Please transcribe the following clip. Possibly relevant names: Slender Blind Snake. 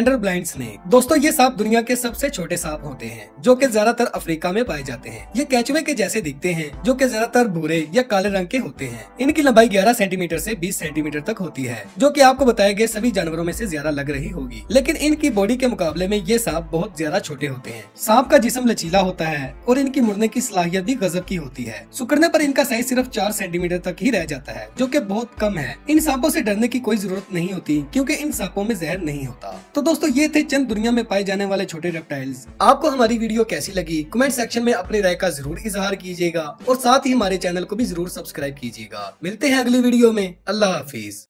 Slender blind snake. दोस्तों ये सांप दुनिया के सबसे छोटे सांप होते हैं जो कि ज्यादातर अफ्रीका में पाए जाते हैं। ये केचुए के जैसे दिखते हैं जो कि ज्यादातर भूरे या काले रंग के होते हैं। इनकी लंबाई 11 सेंटीमीटर से 20 सेंटीमीटर तक होती है जो कि आपको बताए गए सभी जानवरों में से ज्यादा लग रही होगी, लेकिन इनकी बॉडी के मुकाबले में ये सांप बहुत ज्यादा छोटे होते हैं। सांप का जिस्म लचीला होता है और इनकी मुड़ने की सलाहियत भी गजब की होती है। सुकड़ने पर इनका साइज सिर्फ 4 सेंटीमीटर तक ही रह जाता है जो कि बहुत कम है। इन सांपों से डरने की कोई जरूरत नहीं होती क्योंकि इन सांपों में जहर नहीं होता। तो दोस्तों ये थे चंद दुनिया में पाए जाने वाले छोटे रेप्टाइल्स। आपको हमारी वीडियो कैसी लगी कमेंट सेक्शन में अपनी राय का जरूर इजहार कीजिएगा और साथ ही हमारे चैनल को भी जरूर सब्सक्राइब कीजिएगा। मिलते हैं अगली वीडियो में। अल्लाह हाफिज।